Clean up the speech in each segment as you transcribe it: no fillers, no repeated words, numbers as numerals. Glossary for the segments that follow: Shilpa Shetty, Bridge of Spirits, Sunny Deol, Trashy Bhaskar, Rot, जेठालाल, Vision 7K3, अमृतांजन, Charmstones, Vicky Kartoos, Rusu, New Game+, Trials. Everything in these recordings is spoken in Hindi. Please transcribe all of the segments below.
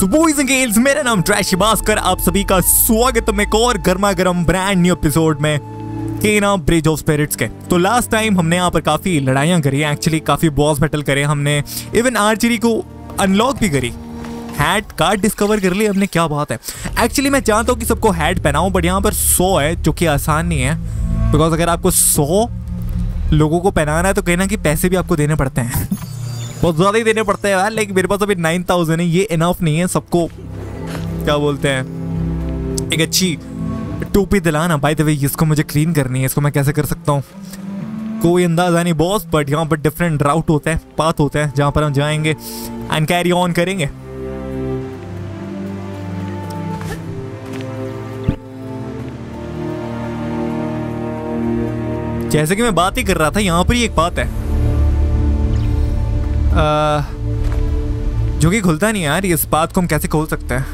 So boys and girls, मेरा नाम ट्रैश भास्कर, आप सभी का स्वागत है एक और गर्मा गर्म ब्रांड न्यू एपिसोड में के नाम ब्रिज ऑफ स्पिरिट्स के। तो लास्ट टाइम हमने यहाँ पर काफ़ी लड़ाइयाँ करी, एक्चुअली काफ़ी बॉस बैटल करे हमने, इवन आर्चरी को अनलॉक भी करी, हैट कार्ड डिस्कवर कर लिया हमने, क्या बात है। एक्चुअली मैं चाहता हूँ कि सबको हैट पहनाऊँ, बट यहाँ पर 100 है जो कि आसान नहीं है, बिकॉज अगर आपको 100 लोगों को पहनाना है तो कहना कि पैसे भी आपको देने पड़ते हैं बहुत ज़्यादा ही देने पड़ते हैं यार। लेकिन मेरे पास अभी 9000 है, ये इनफ नहीं है, सबको क्या बोलते हैं एक अच्छी टोपी दिलाना। बाय द वे इसको मुझे क्लीन करनी है, इसको मैं कैसे कर सकता हूँ कोई अंदाज़ा नहीं बॉस, बट यहाँ पर डिफरेंट राउट होते हैं, पाथ होते हैं जहाँ पर हम जाएंगे एंड कैरी ऑन करेंगे। जैसे कि मैं बात ही कर रहा था, यहाँ पर ही एक बात है जो कि खुलता नहीं यार, इस बात को हम कैसे खोल सकते हैं,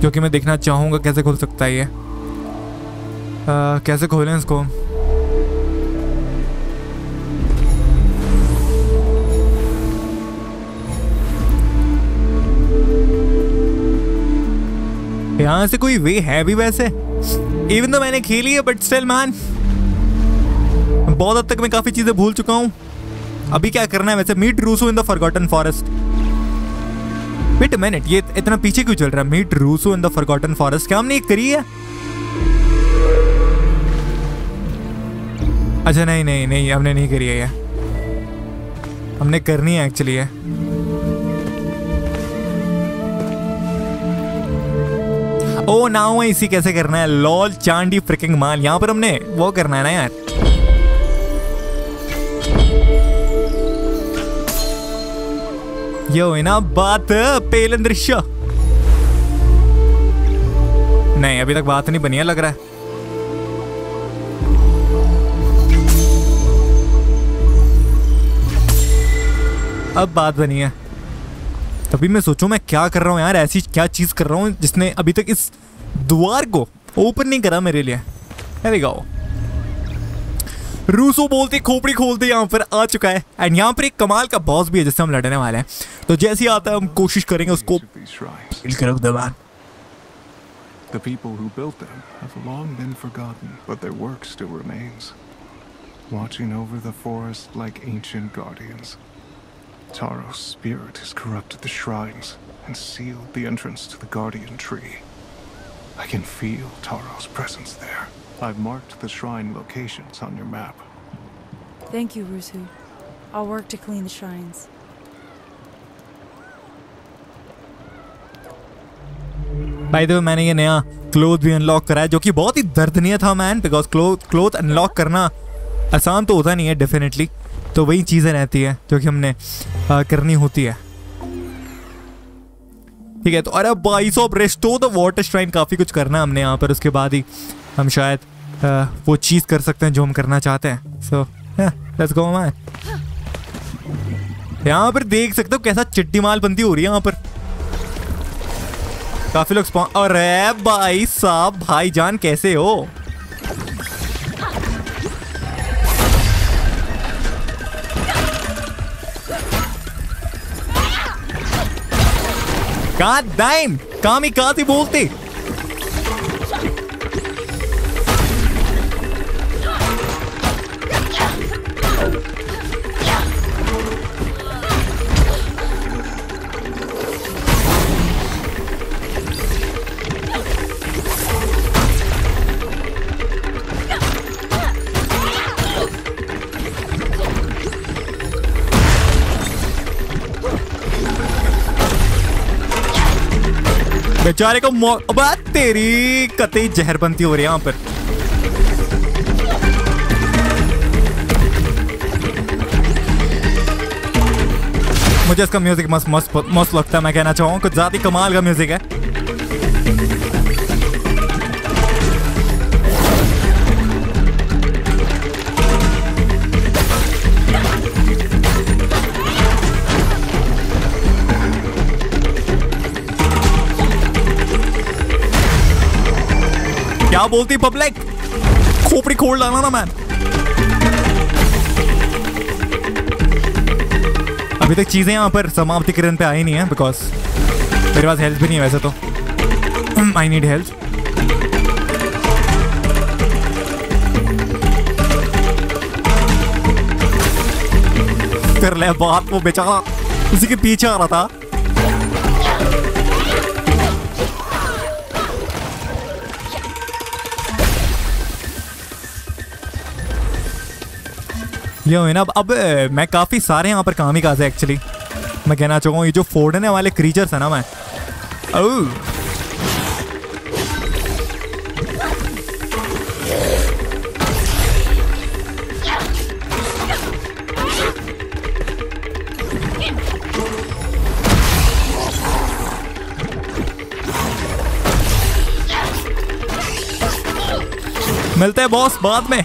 जो कि मैं देखना चाहूँगा कैसे खोल सकता है ये, कैसे खोलें इसको। यहाँ से कोई वे है भी वैसे, इवन तो मैंने खेली है बट स्टिल मैन बहुत हद तक मैं काफ़ी चीज़ें भूल चुका हूँ। अभी क्या करना है वैसे, meet Russo in the forgotten forest. Wait a minute, ये इतना पीछे क्यों चल रहा है? Meet Russo in the forgotten forest, क्या हमने ये करी है? अच्छा नहीं नहीं नहीं, हमने नहीं करी है ये, हमने करनी है एक्चुअली है। ओ नाउ है इसी कैसे करना है, लॉल चांदी फ्रिकिंग माल। यहाँ पर हमने वो करना है ना यार, यो है ना बात पेलन दृश्य। नहीं अभी तक बात नहीं बनी है लग रहा है। अब बात बनी है, तभी मैं सोचूं मैं क्या कर रहा हूँ यार, ऐसी क्या चीज़ कर रहा हूँ जिसने अभी तक इस द्वार को ओपन नहीं करा मेरे लिए। अरे गाओ रूसो बोलते खोपड़ी खोलते यहाँ पर आ चुका है, एंड यहाँ पर एक कमाल का बॉस भी है जिससे हम लड़ने वाले हैं। तो जैसे ही आता है हम कोशिश करेंगे उसको Taro's spirit has corrupted the shrines and sealed the entrance to the guardian tree. I can feel Taro's presence there. I've marked the shrine locations on your map. Thank you, Rusu. I'll work to clean the shrines. By the way, मैंने ये नया क्लोथ भी अनलॉक करा है जो कि बहुत ही दर्दनीय था मैन, बिकॉज क्लोथ अनलॉक करना आसान तो होता नहीं है डेफिनेटली, तो वही चीज़ें रहती है जो कि हमने करनी होती है। ठीक है तो अरे भाई साहब रेस्टोर द वाटर श्राइन, काफ़ी कुछ करना है हमने यहाँ पर, उसके बाद ही हम शायद वो चीज़ कर सकते हैं जो हम करना चाहते हैं। So let's go man. यहाँ पर देख सकते हो कैसा चिट्टी मालबंदी हो रही है यहाँ पर, काफ़ी लोग स्पॉन। अरे भाई साहब भाईजान कैसे हो? God damn, kamikaze बोलते। बेचारे को बात तेरी कतई जहरबंदी हो रही है यहाँ पर। मुझे इसका म्यूजिक मस्त मस्त मस्त लगता है, मैं कहना चाहूँ कुछ ज़्यादा ही कमाल का म्यूजिक है। क्या बोलती पब्लिक, खोपड़ी खोल डालना ना मैन। अभी तक चीज़ें यहाँ पर समाप्ति किरण पे आई नहीं है बिकॉज मेरे पास हेल्थ भी नहीं है वैसे तो। I need health. कर ले बात, वो बेचारा उसी के पीछे आ रहा था। ये हुए ना अब मैं काफ़ी सारे यहाँ पर काम ही काज है एक्चुअली। मैं कहना चाहूँगा ये जो फोड़ने वाले क्रीचर्स हैं ना, मैं मिलते हैं बॉस बाद में,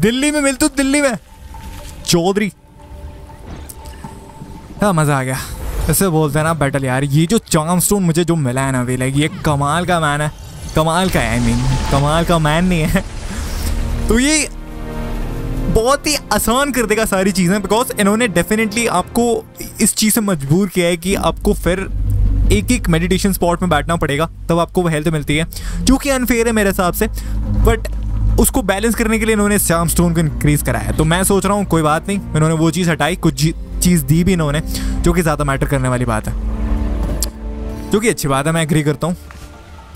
दिल्ली में मिलते, दिल्ली में चौधरी। हाँ मज़ा आ गया। ऐसे बोलते हैं ना बैटल यार, ये जो चार्मस्टोन मुझे जो मिला है ना अभी, लाइक ये कमाल का मैन है, कमाल का है, नहीं कमाल का मैन नहीं है तो ये बहुत ही आसान कर देगा सारी चीज़ें। बिकॉज इन्होंने डेफिनेटली आपको इस चीज़ से मजबूर किया है कि आपको फिर एक एक मेडिटेशन स्पॉट में बैठना पड़ेगा तब आपको वो हेल्थ मिलती है, जो कि अनफेयर है मेरे हिसाब से। बट उसको बैलेंस करने के लिए इन्होंने चार्मस्टोन को इंक्रीज़ करा है, तो मैं सोच रहा हूँ कोई बात नहीं, इन्होंने वो चीज़ हटाई, कुछ चीज़ दी भी इन्होंने, जो कि ज़्यादा मैटर करने वाली बात है, जो कि अच्छी बात है, मैं एग्री करता हूँ।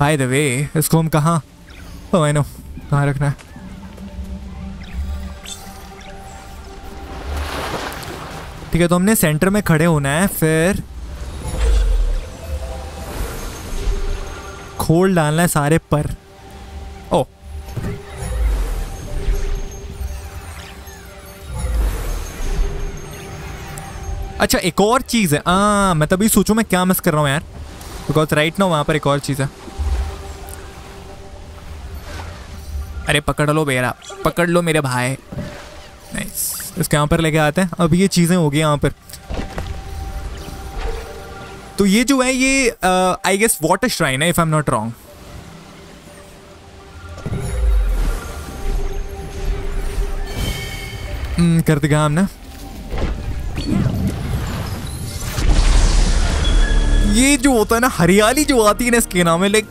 बाय द वे इसको हम कहाँ, ओह आई नो कहाँ रखना है। ठीक है तो हमने सेंटर में खड़े होना है, फिर खोल डालना है सारे पर। ओ अच्छा एक और चीज़ है, मैं तभी सोचूं मैं क्या मिस कर रहा हूँ यार, बिकॉज राइट नाउ वहाँ पर एक और चीज़ है। अरे पकड़ लो बेरा, पकड़ लो मेरे भाई। नाइस, इसके यहाँ पर लेके आते हैं। अब ये चीज़ें होगी यहाँ पर, तो ये जो है ये आई गेस वाटर श्राइन है if I am not wrong. कर देगा हमने। ये जो होता है ना हरियाली जो आती है ना इसके नाम में, लाइक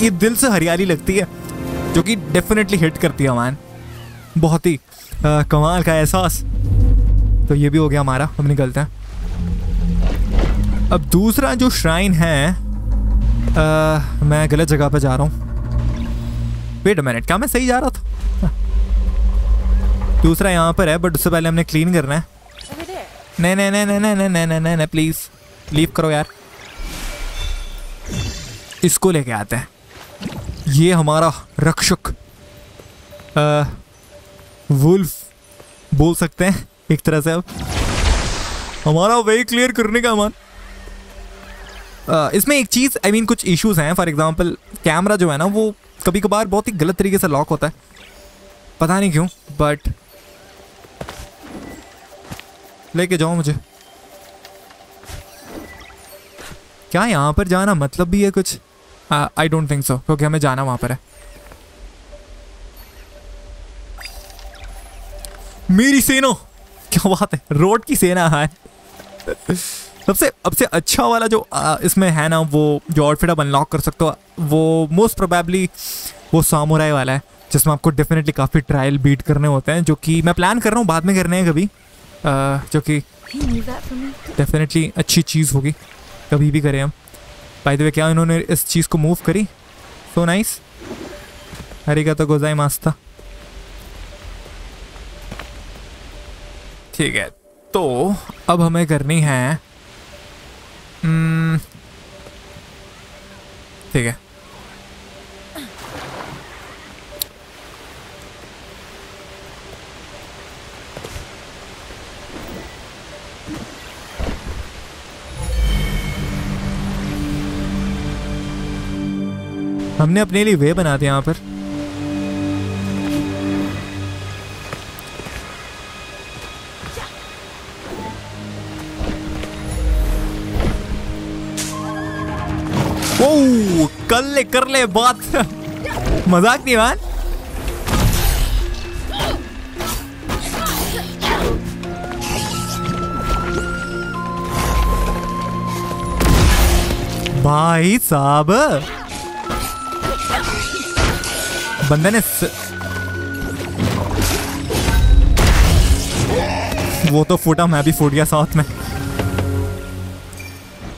ये दिल से हरियाली लगती है, जो कि डेफिनेटली हिट करती है मैन, बहुत ही कमाल का एहसास। तो ये भी हो गया हमारा, हम निकलते हैं। अब दूसरा जो श्राइन है, मैं गलत जगह पे जा रहा हूँ। वेट अ मिनट, क्या मैं सही जा रहा था? दूसरा यहाँ पर है, बट उससे पहले हमने क्लीन करना है। नहीं नहीं नहीं नहीं नहीं नहीं नहीं प्लीज़ लीव करो यार। इसको लेके आते हैं, ये हमारा रक्षक वुल्फ बोल सकते हैं एक तरह से। अब हमारा वे क्लियर करने का मन। इसमें एक चीज़ आई मीन कुछ इश्यूज हैं, फॉर एग्जांपल कैमरा जो है ना वो कभी कभार बहुत ही गलत तरीके से लॉक होता है, पता नहीं क्यों। बट लेके जाओ मुझे, क्या यहाँ पर जाना मतलब भी है कुछ? आई डोंट थिंक सो, क्योंकि हमें जाना वहाँ पर है। मेरी सेना, क्या बात है, रोट की सेना है। सबसे अच्छा वाला जो इसमें है ना, वो जो आउटफिट आप अनलॉक कर सकते हो वो मोस्ट प्रोबेबली वो सामुराई वाला है, जिसमें आपको डेफिनेटली काफ़ी ट्रायल बीट करने होते हैं, जो कि मैं प्लान कर रहा हूँ बाद में करने हैं कभी, जो कि डेफिनेटली अच्छी चीज़ होगी, कभी भी करें हम। बाय द वे क्या इन्होंने इस चीज़ को मूव करी, सो नाइस। अरिगातो गोजाइमास्ता। ठीक है तो अब हमें करनी है, ठीक है हमने अपने लिए वे बना दिया यहाँ पर। ओह कर ले बात मजाक नहीं मान। भाई साहब बंदे ने वो तो फूटा, मैं भी फूट गया साथ में।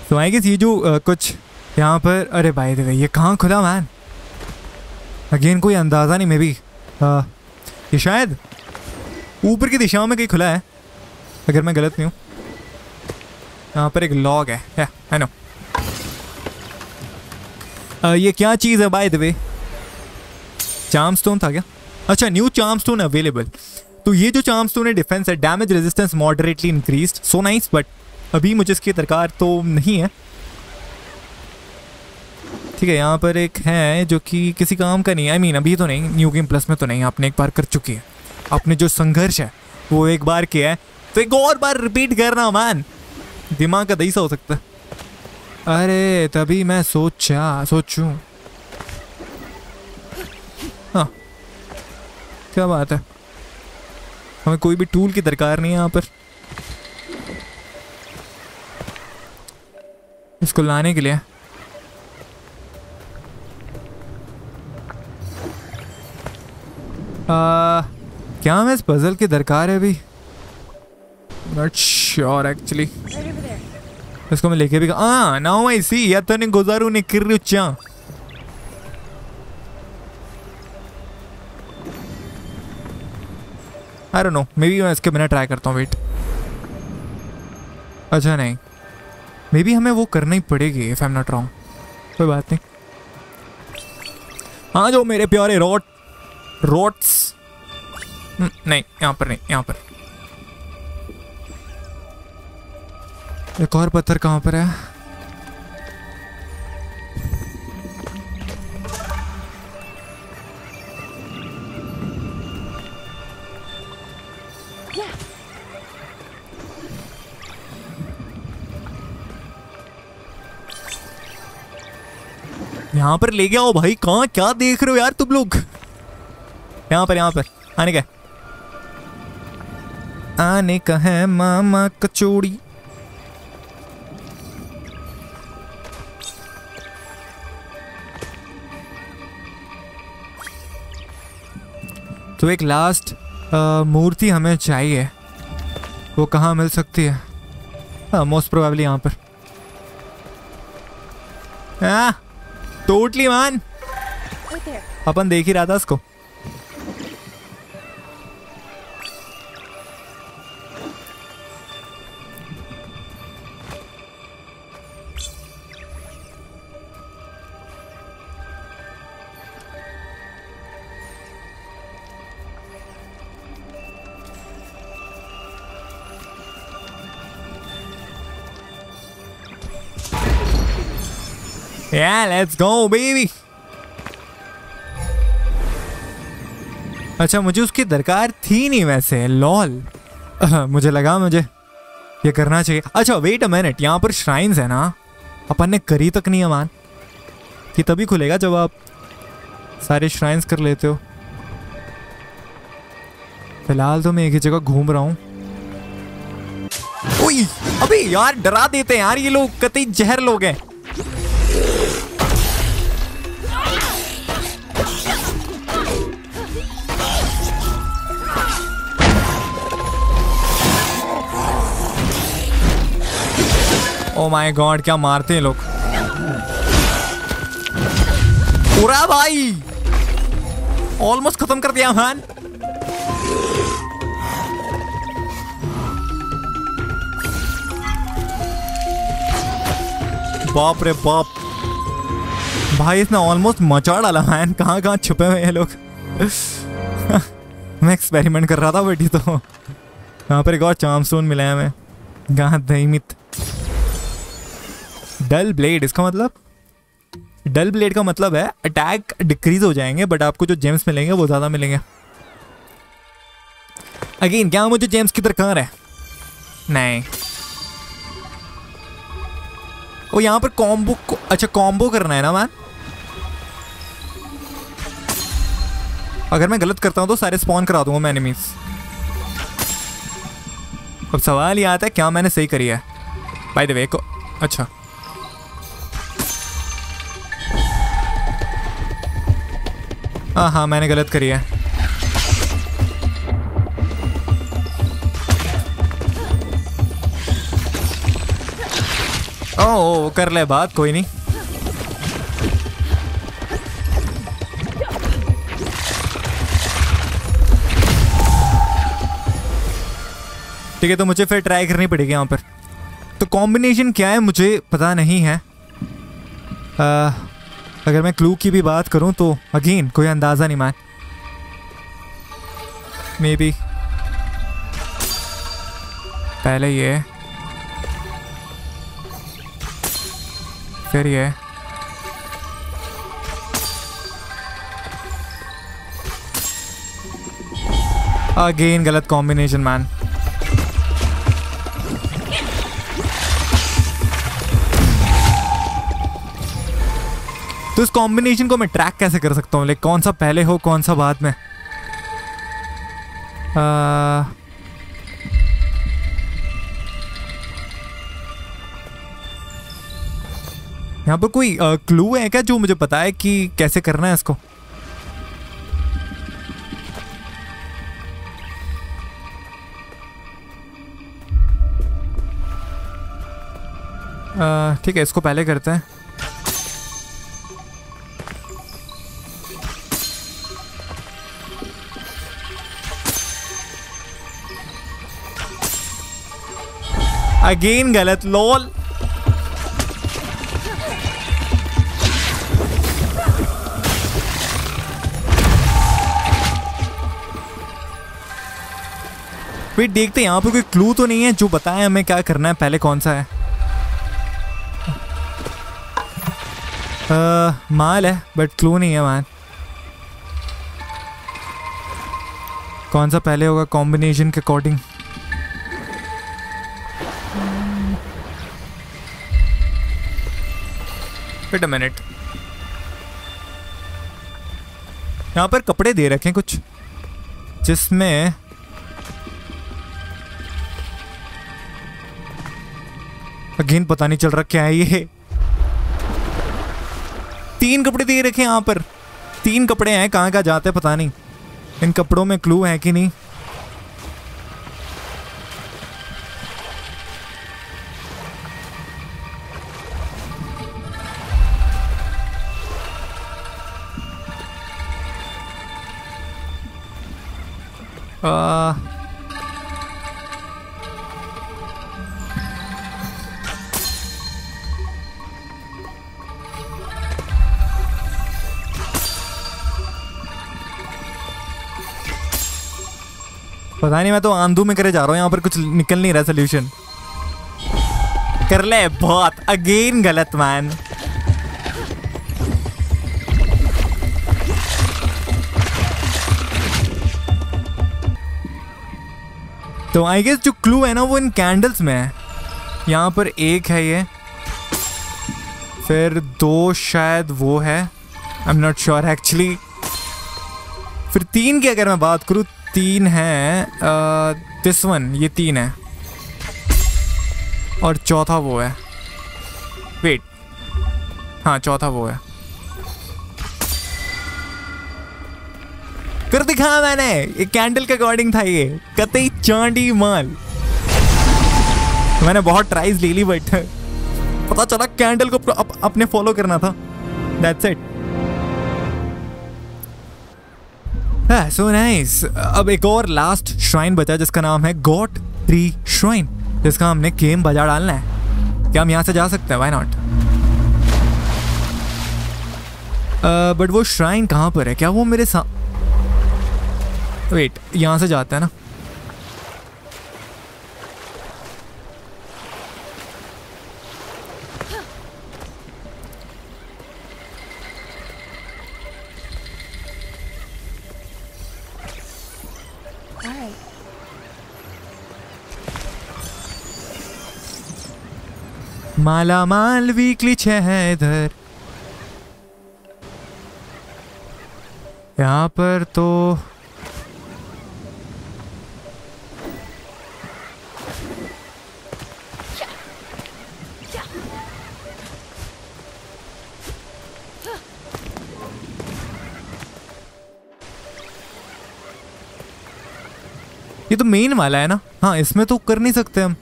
तो आई गेस ये जो कुछ यहाँ पर, अरे भाई देखो ये कहाँ खुदा मैन, अगेन कोई अंदाज़ा नहीं। मे बी ये शायद ऊपर की दिशाओं में कहीं खुला है अगर मैं गलत नहीं हूँ। यहाँ पर एक लॉग है, आई नो। ये क्या चीज़ है बाय द वे? चार्मस्टोन था क्या? अच्छा, न्यू चार्मस्टोन अवेलेबल। तो ये जो चार्मस्टोन है डिफेंस है, damage resistance moderately increased, so nice. But अभी मुझे इसकी दरकार तो नहीं है। ठीक है, यहाँ पर एक है जो कि किसी काम का नहीं है। I mean, अभी तो नहीं, न्यू गेम प्लस में तो नहीं। आपने एक बार कर चुकी है, आपने जो संघर्ष है वो एक बार किया है तो एक और बार रिपीट करना मैन, दिमाग का दही सा हो सकता है। अरे तभी मैं सोचूं। हाँ, क्या बात है, हमें कोई भी टूल की दरकार नहीं है यहाँ पर। इसको लाने के लिए क्या हमें इस पजल की दरकार है अभी? Not sure actually. इसको मैं लेके भी नाउ आई सी या तो नहीं गुजारू नहीं कर रही चा। I don't know, maybe मैं इसके बिना ट्राई करता हूँ। वेट, अच्छा नहीं, मे बी हमें वो करना ही पड़ेगी if I am not wrong. कोई बात नहीं। हाँ जो मेरे प्यारे रोट्स, नहीं यहाँ पर नहीं, यहाँ पर एक और पत्थर कहाँ पर है? यहाँ पर ले गया हो भाई, कहाँ क्या देख रहे हो यार तुम लोग? यहाँ पर आने का है मामा कचौड़ी। तो एक लास्ट मूर्ति हमें चाहिए, वो कहाँ मिल सकती है? हाँ, मोस्ट प्रोबेबली यहाँ पर। टोटली मान अपन देख ही रहा था इसको। Yeah, let's go, baby. अच्छा, मुझे उसकी दरकार थी नहीं वैसे, लॉल। मुझे लगा मुझे ये करना चाहिए। अच्छा वेट अ मिनट, यहाँ पर श्राइन्स है ना, अपन ने करी तक नहीं है मान। कि तभी खुलेगा जब आप सारे श्राइन्स कर लेते हो। फिलहाल तो मैं एक ही जगह घूम रहा हूँ। अबे यार डरा देते हैं यार ये लोग, कतई जहर लोग हैं। ओ माय गॉड, क्या मारते हैं लोग। पूरा भाई ऑलमोस्ट खत्म कर दिया मैन। बाप रे बाप भाई, इसने ऑलमोस्ट मचा डाला मैन। कहाँ कहाँ छुपे हुए हैं लोग। मैं एक्सपेरिमेंट कर रहा था बेटी। तो यहाँ पर एक और चार्मस्टोन मिला है हमें। गाँव दहीमित डल ब्लेड, इसका मतलब डल ब्लेड का मतलब है अटैक डिक्रीज हो जाएंगे बट आपको जो जेम्स मिलेंगे वो ज़्यादा मिलेंगे। अगेन क्या मुझे जेम्स की दरकार है? नहीं। वो यहाँ पर कॉम्बो को, अच्छा कॉम्बो करना है ना मैन। अगर मैं गलत करता हूँ तो सारे स्पॉन करा दूंगा मैं एनिमीज। अब सवाल ये आता है क्या मैंने सही करी है बाय द वे को? अच्छा हाँ हाँ मैंने गलत करी है। ओ कर ले बात, कोई नहीं। ठीक है तो मुझे फिर ट्राई करनी पड़ेगी यहाँ पर। तो कॉम्बिनेशन क्या है मुझे पता नहीं है। अगर मैं क्लू की भी बात करूँ तो अगेन कोई अंदाज़ा नहीं। मैं मे बी पहले ये फिर ये अगेन गलत कॉम्बिनेशन मैन। तो इस कॉम्बिनेशन को मैं ट्रैक कैसे कर सकता हूँ, लाइक कौन सा पहले हो कौन सा बाद में। यहाँ पर कोई क्लू है क्या जो मुझे पता है कि कैसे करना है इसको। ठीक है इसको पहले करते हैं। अगेन गलत लोल। फिर देखते हैं यहाँ पे कोई क्लू तो नहीं है जो बताए हमें क्या करना है पहले कौन सा है। माल है बट क्लू नहीं है माल। कौन सा पहले होगा कॉम्बिनेशन के अकॉर्डिंग। वेट अ मिनट, यहाँ पर कपड़े दे रखे हैं कुछ जिसमें अगेन पता नहीं चल रहा क्या है। ये 3 कपड़े दे रखे हैं यहाँ पर। 3 कपड़े हैं, कहाँ कहाँ जाते हैं पता नहीं। इन कपड़ों में क्लू है कि नहीं। पता नहीं, मैं तो आंधू में करे जा रहा हूँ। यहाँ पर कुछ निकल नहीं रहा सोल्यूशन। कर ले बहुत, अगेन गलत मैन। तो आई गेस जो क्लू है ना वो इन कैंडल्स में है। यहाँ पर एक है ये, फिर 2 शायद वो है, I am not sure actually. फिर 3 की अगर मैं बात करूँ 3 है, दिस वन ये 3 है और चौथा वो है। वेट हाँ चौथा वो है। कर दिखा मैंने, ये कैंडल के अकॉर्डिंग था ये। कतई चांदी माल। मैंने बहुत ट्राइज ले ली बट पता चला कैंडल को अपने फॉलो करना था। That's it. So nice. अब एक और लास्ट श्राइन बचा जिसका नाम है गॉट 3 श्राइन, जिसका हमने गेम बजा डालना है। क्या हम यहाँ से जा सकते हैं? Why not. बट वो श्राइन कहाँ पर है? क्या वो मेरे साथ? वेट यहाँ से जाता है ना। माला माल वीकली 6 है इधर। यहाँ पर तो ये तो मेन वाला है ना। हाँ, इसमें तो कर नहीं सकते हम।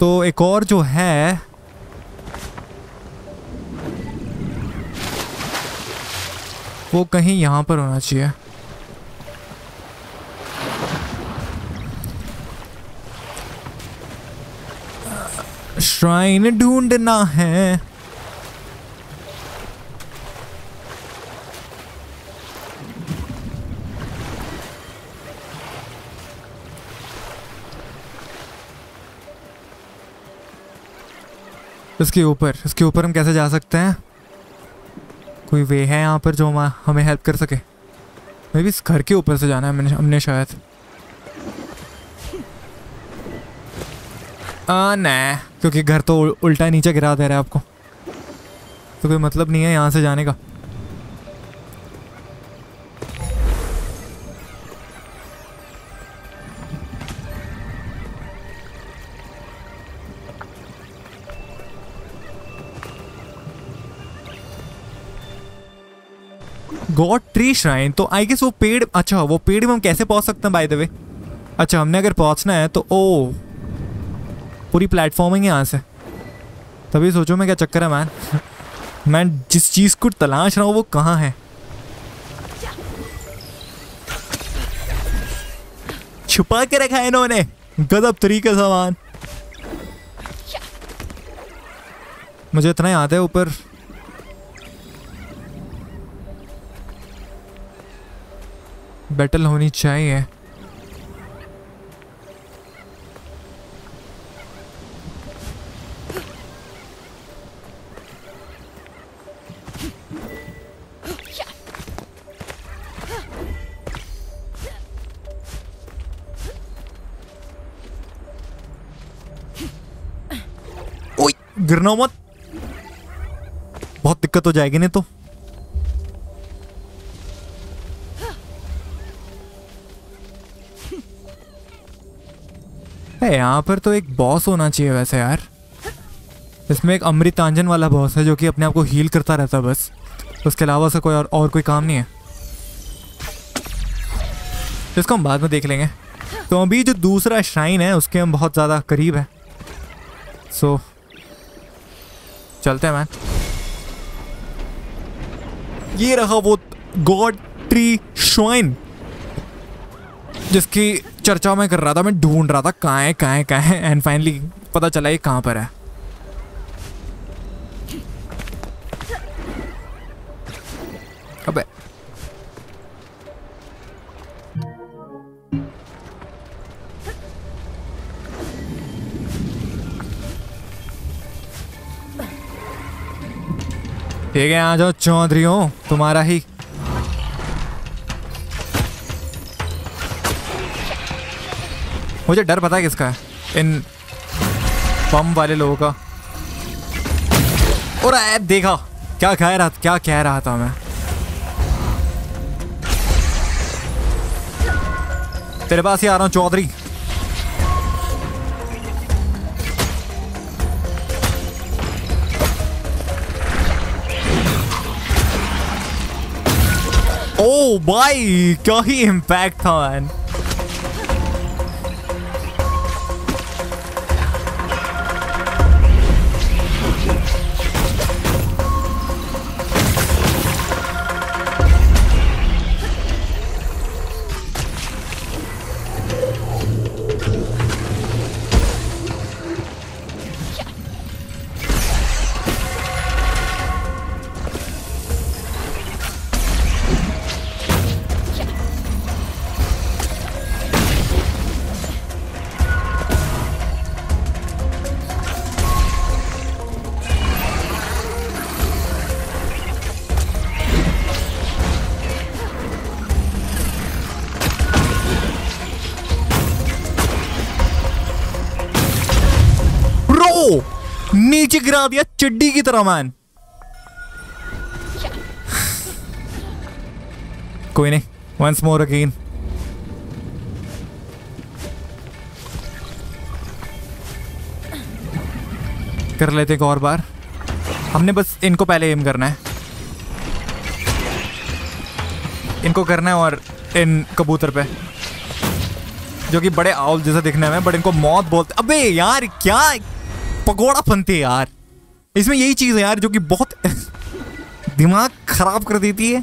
तो एक और जो है, वो कहीं यहाँ पर होना चाहिए। श्राइन ढूंढना है। इसके ऊपर हम कैसे जा सकते हैं? कोई वे है यहाँ पर जो हमें हेल्प कर सके? मे बी इस घर के ऊपर से जाना है हमने शायद। नहीं, क्योंकि घर तो उल्टा नीचे गिरा दे रहा है आपको, तो कोई मतलब नहीं है यहाँ से जाने का। गॉड ट्री श्राइन, तो आई गेस वो पेड़। अच्छा, वो पेड़ में हम कैसे पहुंच सकते हैं बाय द वे? अच्छा, हमने अगर पहुंचना है तो ओ पूरी प्लेटफॉर्मिंग है यहाँ से। तभी सोचो मैं क्या चक्कर है मैन। मैं जिस चीज़ को तलाश रहा हूँ वो कहाँ है? छुपा के रखा है इन्होंने, गजब तरीके सामान। मुझे इतना याद है ऊपर बैटल होनी चाहिए। ओए, गिरना मत, बहुत दिक्कत हो जाएगी नहीं तो। यहाँ पर तो एक बॉस होना चाहिए वैसे यार। इसमें एक अमृतांजन वाला बॉस है जो कि अपने आप को हील करता रहता है बस, उसके अलावा से कोई और कोई काम नहीं है। इसको हम बाद में देख लेंगे। तो अभी जो दूसरा श्राइन है उसके हम बहुत ज़्यादा करीब है, सो चलते हैं मैन। ये रहा वो गॉड ट्री श्राइन जिसकी चर्चा मैं कर रहा था। मैं ढूंढ रहा था कहाँ है एंड फाइनली पता चला ये कहाँ पर है। अबे ठीक है, आ जाओ चौधरियों, तुम्हारा ही। मुझे डर पता है किसका है, इन बम वाले लोगों का। और देखा क्या कह रहा था मैं, तेरे पास ही आ रहा हूँ चौधरी। ओ भाई, क्या ही इम्पैक्ट था मैन। नीचे गिरा दिया चिड्डी की तरह मैन। कोई नहीं, वंस मोर अगेन। कर लेते एक और बार। हमने बस इनको पहले एम करना है, इनको करना है और इन कबूतर पे। जो कि बड़े आउल जैसे दिखने में, बट इनको मौत बोलते। अबे यार क्या पकौड़ा फनते यार, इसमें यही चीज़ है यार जो कि बहुत दिमाग खराब कर देती है।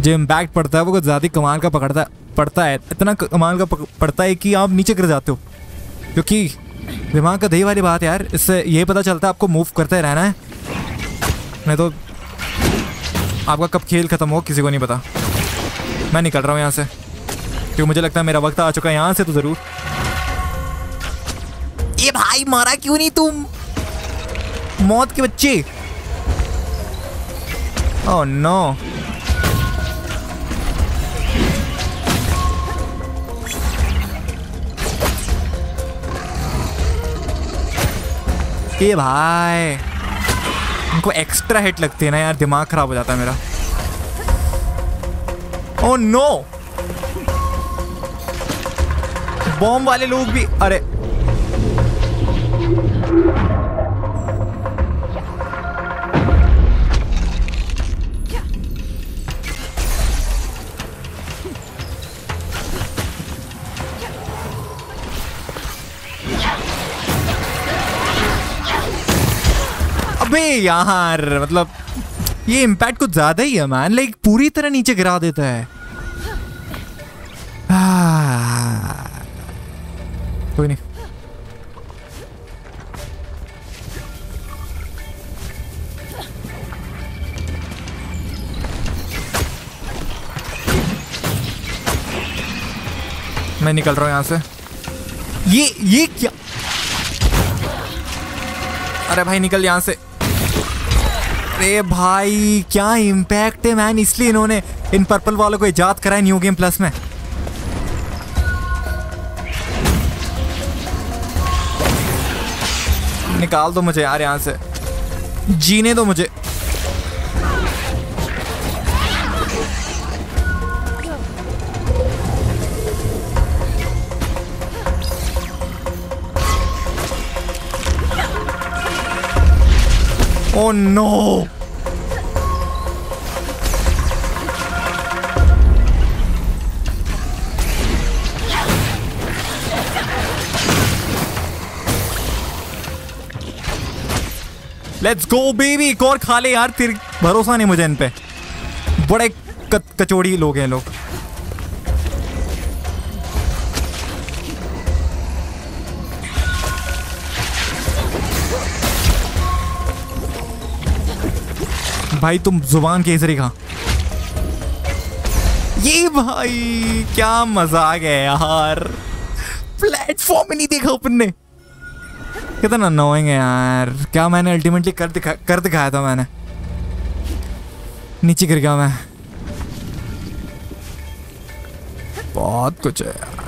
जो इम्पैक्ट पड़ता है वो कुछ ज़्यादा कमाल का पड़ता है, इतना कमाल का पड़ता है कि आप नीचे गिर जाते हो, क्योंकि दिमाग का दही वाली बात है यार। इससे यही पता चलता है आपको मूव करते रहना है, नहीं तो आपका कब खेल ख़त्म हो किसी को नहीं पता। मैं निकल रहा हूँ यहाँ से क्योंकि मुझे लगता है मेरा वक्त आ चुका है यहाँ से। तो ज़रूर ये भाई मारा क्यों नहीं तुम मौत के बच्चे। ओह नो, ये भाई उनको एक्स्ट्रा हिट लगती है ना यार, दिमाग खराब हो जाता है मेरा। ओह नो, बॉम्ब वाले लोग भी। अरे अबे यार मतलब ये इम्पैक्ट कुछ ज्यादा ही है मैन, लाइक पूरी तरह नीचे गिरा देता है। कोई नहीं, मैं निकल रहा हूँ यहाँ से। ये क्या, अरे भाई निकल यहाँ से। अरे भाई क्या इम्पैक्ट है मैन, इसलिए इन्होंने इन पर्पल वालों को इजाद कराया न्यू गेम प्लस में। निकाल दो मुझे यार यहाँ से, जीने दो मुझे। Oh no! Let's go baby! एक और खा ले यार, तेरे भरोसा नहीं मुझे इन पे, बड़े कचौड़ी लोग हैं लोग। भाई तुम जुबान केसरी खा। ये भाई क्या मजाक है यार, प्लेटफॉर्म ही नहीं देखा अपन ने, कितना अननोइंग है यार। क्या मैंने अल्टीमेटली कर दिखाया था, मैंने नीचे गिर गया मैं। बहुत कुछ है यार।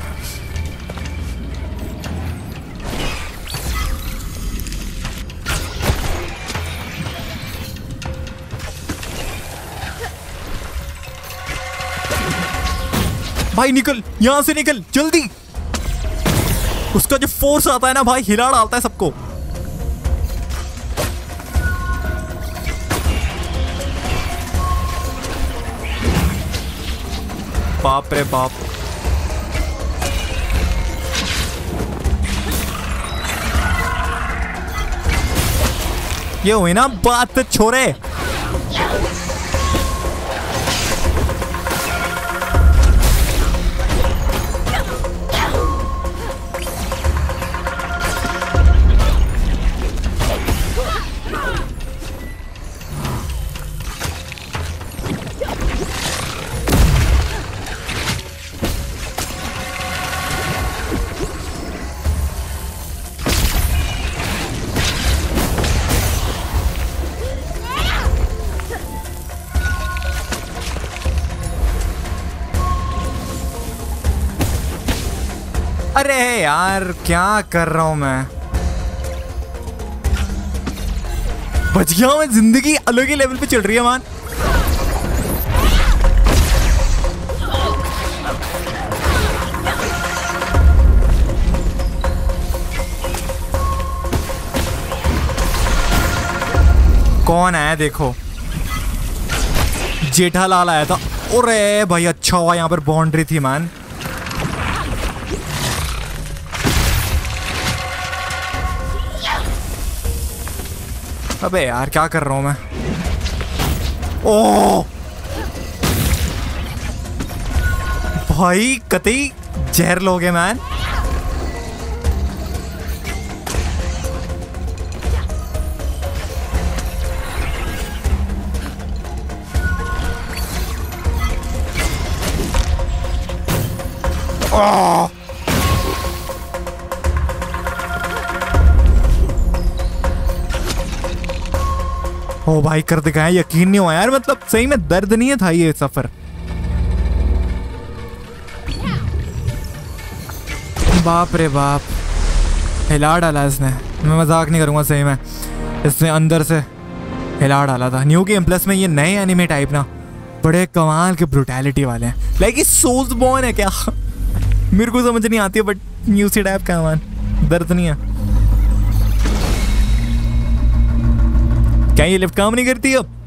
भाई निकल यहाँ से, निकल जल्दी। उसका जो फोर्स आता है ना भाई, हिला डालता है सबको। बाप रे बाप, ये हुई ना बात छोरे। अरे यार क्या कर रहा हूं मैं, बच गया मैं। जिंदगी अलग ही लेवल पे चल रही है मान। कौन आया देखो, जेठालाल आया था। अरे भाई अच्छा हुआ यहाँ पर बाउंड्री थी मान। अबे यार क्या कर रहा हूँ मैं। ओह भाई कतई जहर लोगे मैन। ओह ओ भाई कर दिखाया, यकीन नहीं हुआ यार, मतलब सही में दर्द नहीं है था ये सफर। बाप रे बाप हिला डाला इसने, मैं मजाक नहीं करूँगा सही में, इसने अंदर से हिला डाला था। न्यू गेम प्लस में ये नए एनिमे टाइप ना बड़े कमाल के ब्रूटैलिटी वाले हैं, लाइक ये सोल्स बॉर्न है क्या मेरे को समझ नहीं आती है, बट न्यू सी टाइप का मान दर्द नहीं है। क्या ये लिफ्ट काम नहीं करती अब?